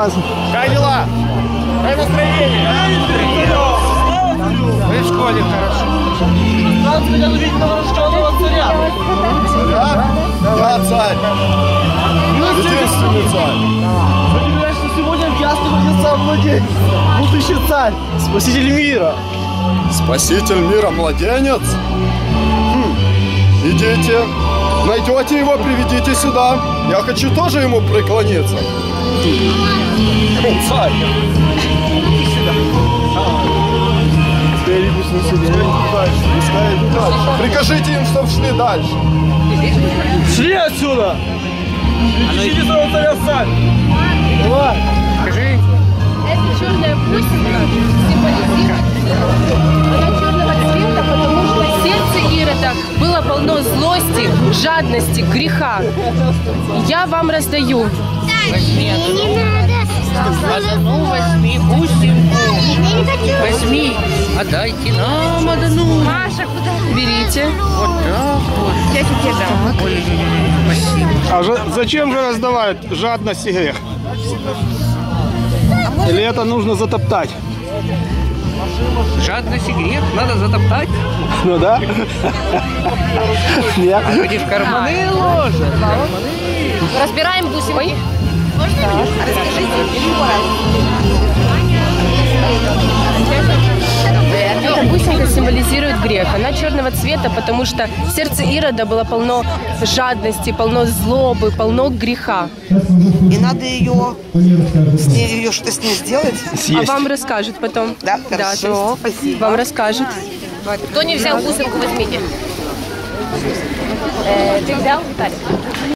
вас. Как дела? Как настроение? Вы в школе хорошо. Да, царь. Единственный царь. Вы понимаете, что сегодня в Ясном будет сам младенец. Будущий царь. Спаситель мира. Спаситель мира младенец? Идите, найдете его, приведите сюда. Я хочу тоже ему преклониться. Царь! Иди сюда. Прикажите им, чтобы шли дальше. Шли отсюда! Идите своего царя, царь! Давай! Скажи. Это черная бусинка символизирует она черного цвета, потому что сердце Ирода было полно злости, жадности, греха. Я вам раздаю. Не надо. Одну возьми бусинку. Возьми, отдайте нам одну. Маша, куда? Берите. Вот так вот. Я тебе дам. Спасибо. А зачем же раздавать жадность и грех? Или это нужно затоптать? Жадность и грех надо затоптать? Ну да. Они в карманы ложат. Разбираем бусинки. Можно? Расскажите еще раз. Эта бусинка символизирует грех. Она черного цвета, потому что в сердце Ирода было полно жадности, полно злобы, полно греха. И надо ее что-то с ней сделать? Съесть. А вам расскажут потом. Да, хорошо, да, спасибо. Вам расскажут. Кто не взял бусинку, возьмите. Ты взял, Виталий?